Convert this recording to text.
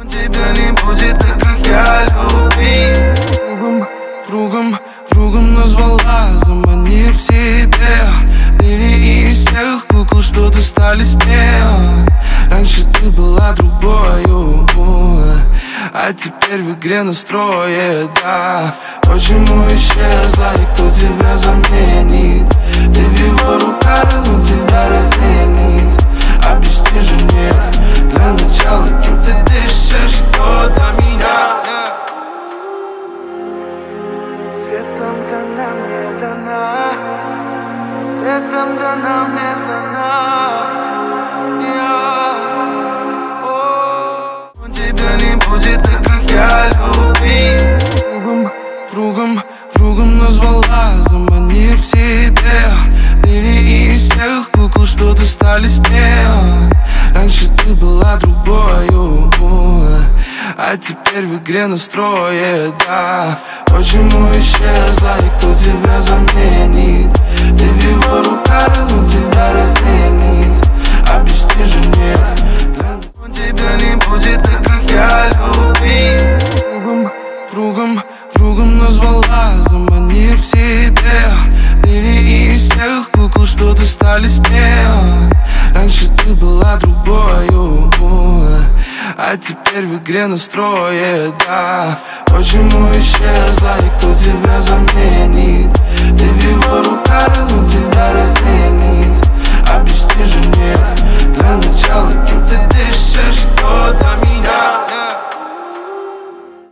Он тебя не будет так, как я люблю. Другом назвала, заманив в себе. Ты не из тех кукол, что достались смело. Раньше ты была другою, а теперь в игре настрое, да. Почему исчезла и кто тебя заменит? Ты в его руках, он тебя разменит. Объясни же мне для начала, кем ты дышишь, что для меня. Светом дана мне дана, я, о. Он тебя не будет так, как я люблю. Другом назвала, заманив в себе. Ты не из тех кукол, что достались мне. Раньше ты была другою, а теперь в игре настрое, да. Почему исчезла и кто тебя заменит? Ты в его руках, он тебя разменит. Объясни же мне, он тебя не будет так, как я люблю. Другом назвала, заманив в себе. Ты не из тех кукол, что достались мне. Раньше ты была другою, а теперь в игре настрое, да. Почему исчез?